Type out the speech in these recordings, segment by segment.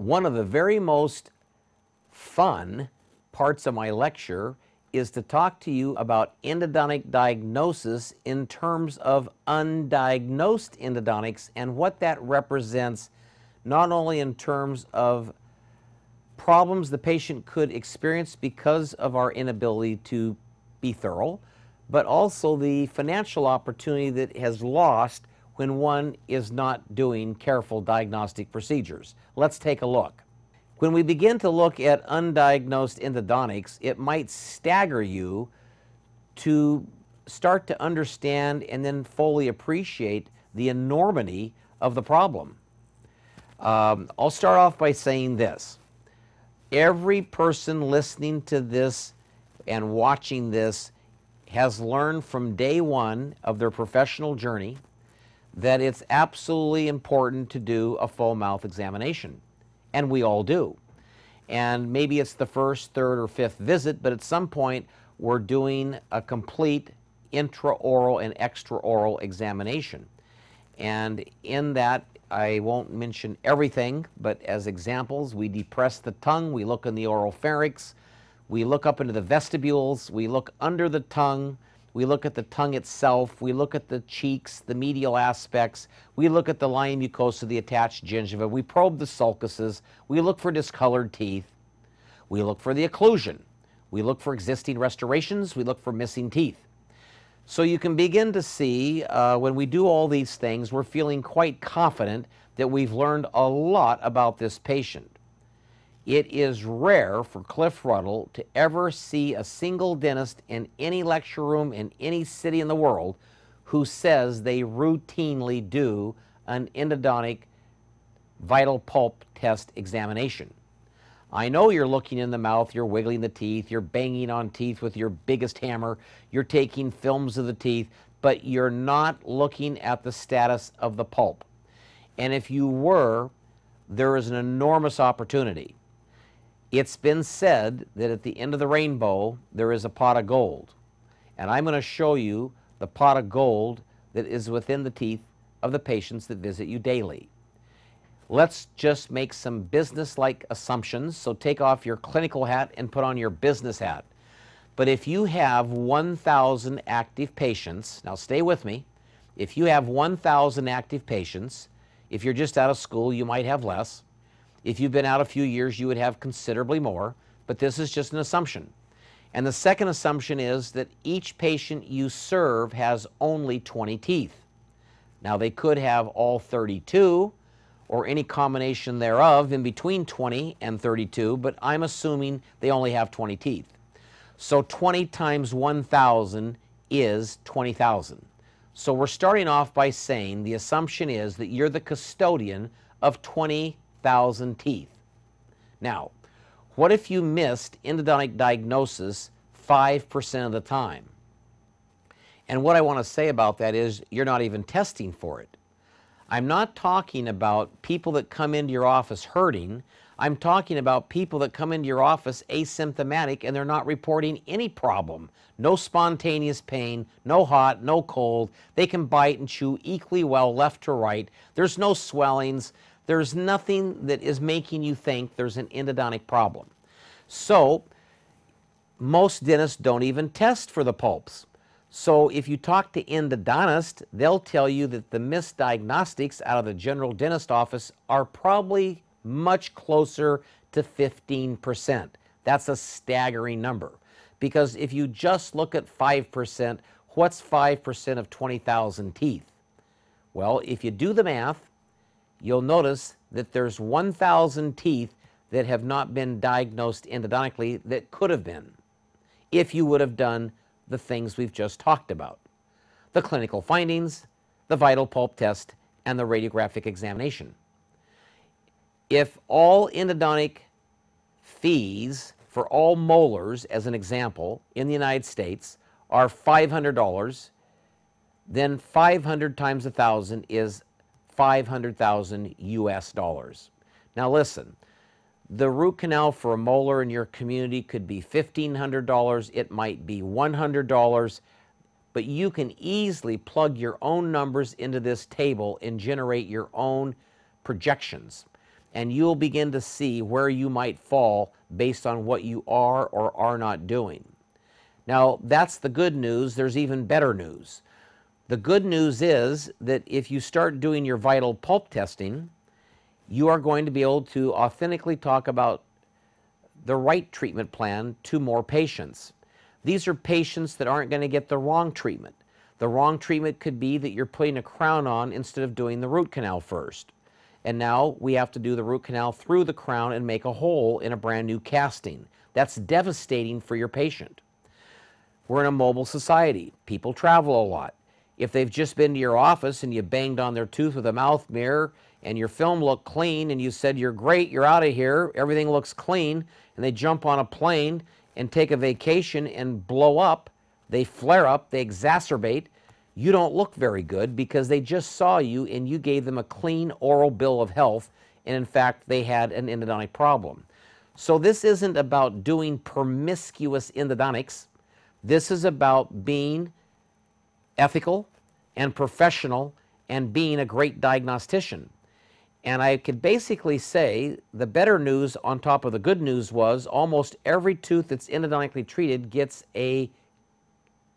One of the very most fun parts of my lecture is to talk to you about endodontic diagnosis in terms of undiagnosed endodontics and what that represents, not only in terms of problems the patient could experience because of our inability to be thorough, but also the financial opportunity that has lost when one is not doing careful diagnostic procedures. Let's take a look. When we begin to look at undiagnosed endodontics, it might stagger you to start to understand and then fully appreciate the enormity of the problem. I'll start off by saying this. Every person listening to this and watching this has learned from day one of their professional journey that it's absolutely important to do a full mouth examination, and we all do. And maybe it's the first, third, or fifth visit, but at some point we're doing a complete intraoral and extraoral examination. And in that, I won't mention everything, but as examples, we depress the tongue, we look in the oral pharynx, we look up into the vestibules, we look under the tongue, we look at the tongue itself, we look at the cheeks, the medial aspects, we look at the lining mucosa, the attached gingiva, we probe the sulcuses, we look for discolored teeth, we look for the occlusion, we look for existing restorations, we look for missing teeth. So you can begin to see when we do all these things, we're feeling quite confident that we've learned a lot about this patient. It is rare for Cliff Ruddle to ever see a single dentist in any lecture room in any city in the world who says they routinely do an endodontic vital pulp test examination. I know you're looking in the mouth, you're wiggling the teeth, you're banging on teeth with your biggest hammer, you're taking films of the teeth, but you're not looking at the status of the pulp. And if you were, there is an enormous opportunity. It's been said that at the end of the rainbow, there is a pot of gold. And I'm going to show you the pot of gold that is within the teeth of the patients that visit you daily. Let's just make some business-like assumptions, so take off your clinical hat and put on your business hat. But if you have 1,000 active patients, now stay with me, if you have 1,000 active patients, if you're just out of school, you might have less. If you've been out a few years, you would have considerably more, but this is just an assumption. And the second assumption is that each patient you serve has only 20 teeth. Now, they could have all 32, or any combination thereof in between 20 and 32, but I'm assuming they only have 20 teeth. So 20 times 1,000 is 20,000. So we're starting off by saying the assumption is that you're the custodian of 20,000 teeth. Now, what if you missed endodontic diagnosis 5% of the time? And what I want to say about that is you're not even testing for it. I'm not talking about people that come into your office hurting. I'm talking about people that come into your office asymptomatic and they're not reporting any problem. No spontaneous pain, no hot, no cold. They can bite and chew equally well left to right. There's no swellings. There's nothing that is making you think there's an endodontic problem. So most dentists don't even test for the pulps. So if you talk to endodontists, they'll tell you that the missed diagnostics out of the general dentist office are probably much closer to 15%. That's a staggering number, because if you just look at 5%, what's 5% of 20,000 teeth? Well, if you do the math, you'll notice that there's 1,000 teeth that have not been diagnosed endodontically that could have been, if you would have done the things we've just talked about: the clinical findings, the vital pulp test, and the radiographic examination. If all endodontic fees for all molars, as an example, in the United States are $500, then 500 times 1,000 is 500,000 US dollars. Now listen, the root canal for a molar in your community could be $1,500, it might be $100, but you can easily plug your own numbers into this table and generate your own projections. and you'll begin to see where you might fall based on what you are or are not doing. Now, that's the good news. There's even better news. The good news is that if you start doing your vital pulp testing, you are going to be able to authentically talk about the right treatment plan to more patients. These are patients that aren't going to get the wrong treatment. The wrong treatment could be that you're putting a crown on instead of doing the root canal first. And now we have to do the root canal through the crown and make a hole in a brand new casting. That's devastating for your patient. We're in a mobile society. People travel a lot. If they've just been to your office and you banged on their tooth with a mouth mirror and your film looked clean and you said, "You're great, you're out of here, everything looks clean," and they jump on a plane and take a vacation and blow up, they flare up, they exacerbate, you don't look very good because they just saw you and you gave them a clean oral bill of health, and in fact they had an endodontic problem. So this isn't about doing promiscuous endodontics. This is about being ethical and professional and being a great diagnostician. And I could basically say the better news on top of the good news was almost every tooth that's endodontically treated gets a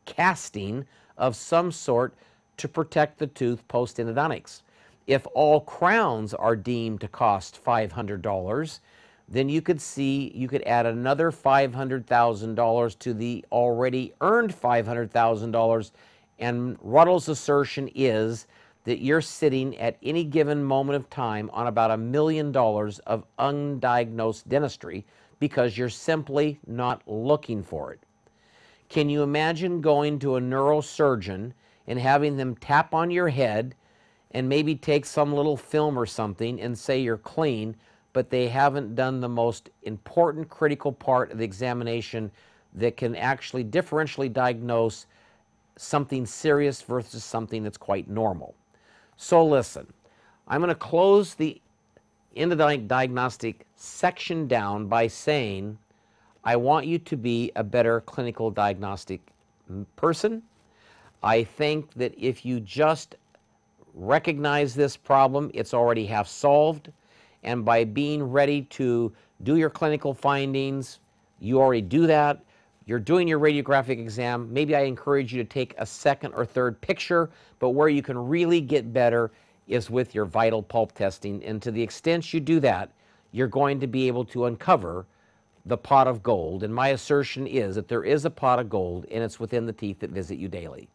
casting of some sort to protect the tooth post-endodontics. If all crowns are deemed to cost $500, then you could see you could add another $500,000 to the already earned $500,000, and Ruddle's assertion is that you're sitting at any given moment of time on about $1 million of undiagnosed dentistry because you're simply not looking for it. Can you imagine going to a neurosurgeon and having them tap on your head and maybe take some little film or something and say you're clean, but they haven't done the most important critical part of the examination that can actually differentially diagnose something serious versus something that's quite normal? So listen, I'm going to close the endodontic diagnostic section down by saying I want you to be a better clinical diagnostic person. I think that if you just recognize this problem, it's already half solved. And by being ready to do your clinical findings, you already do that. You're doing your radiographic exam. Maybe I encourage you to take a second or third picture, but where you can really get better is with your vital pulp testing. And to the extent you do that, you're going to be able to uncover the pot of gold, and my assertion is that there is a pot of gold, and it's within the teeth that visit you daily.